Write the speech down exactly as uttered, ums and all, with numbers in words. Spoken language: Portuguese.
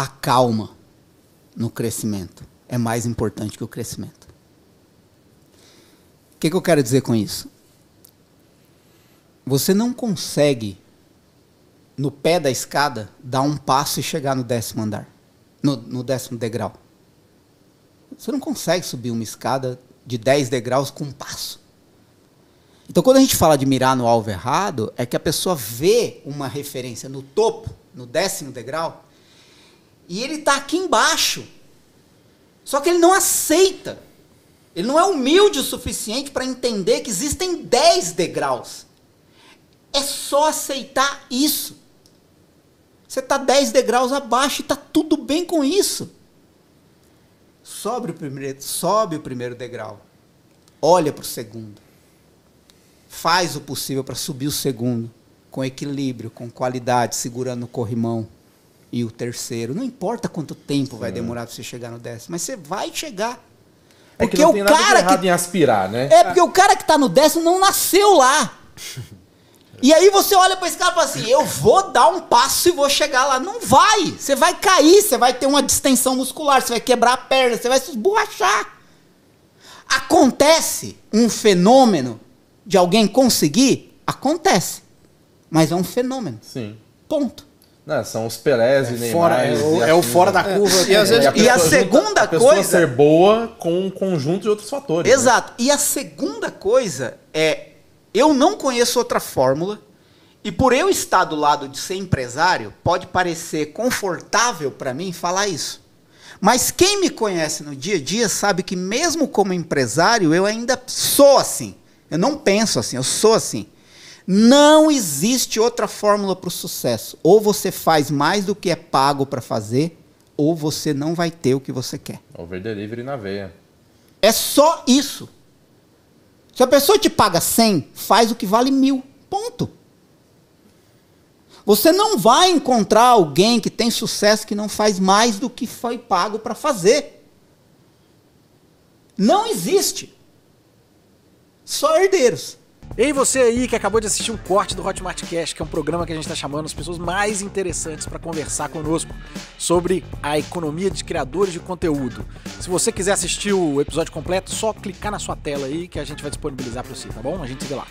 a calma no crescimento é mais importante que o crescimento. O que, que eu quero dizer com isso? Você não consegue, no pé da escada, dar um passo e chegar no décimo andar, no, no décimo degrau. Você não consegue subir uma escada de dez degraus com um passo. Então, quando a gente fala de mirar no alvo errado, é que a pessoa vê uma referência no topo, no décimo degrau, e ele está aqui embaixo. Só que ele não aceita. Ele não é humilde o suficiente para entender que existem dez degraus. É só aceitar isso. Você está dez degraus abaixo e está tudo bem com isso. Sobe o primeiro, sobe o primeiro degrau. Olha para o segundo. Faz o possível para subir o segundo, com equilíbrio, com qualidade, segurando o corrimão. E o terceiro, não importa quanto tempo vai demorar para você chegar no décimo, mas você vai chegar. Porque é que não tem o cara nada de errado que... em aspirar, né? É porque o cara que está no décimo não nasceu lá. E aí você olha para esse cara e fala assim, eu vou dar um passo e vou chegar lá. Não vai, você vai cair, você vai ter uma distensão muscular, você vai quebrar a perna, você vai se esborrachar. Acontece um fenômeno de alguém conseguir? Acontece. Mas é um fenômeno. Sim. Ponto. Não, são os Pelés é, e Neymar. É, é o fora da curva. É. E, às vezes, e a, e a segunda junta, a coisa... ser boa com um conjunto de outros fatores. Exato. Né? E a segunda coisa é... Eu não conheço outra fórmula, e por eu estar do lado de ser empresário, pode parecer confortável para mim falar isso. Mas quem me conhece no dia a dia sabe que mesmo como empresário, eu ainda sou assim. Eu não penso assim, eu sou assim. Não existe outra fórmula para o sucesso. Ou você faz mais do que é pago para fazer, ou você não vai ter o que você quer. Over delivery na veia. É só isso. Se a pessoa te paga cem, faz o que vale mil. Ponto. Você não vai encontrar alguém que tem sucesso que não faz mais do que foi pago para fazer. Não existe. Só herdeiros. Ei, você aí que acabou de assistir um corte do Hotmart Cast, que é um programa que a gente está chamando as pessoas mais interessantes para conversar conosco sobre a economia de criadores de conteúdo. Se você quiser assistir o episódio completo, só clicar na sua tela aí que a gente vai disponibilizar para você, tá bom? A gente se vê lá.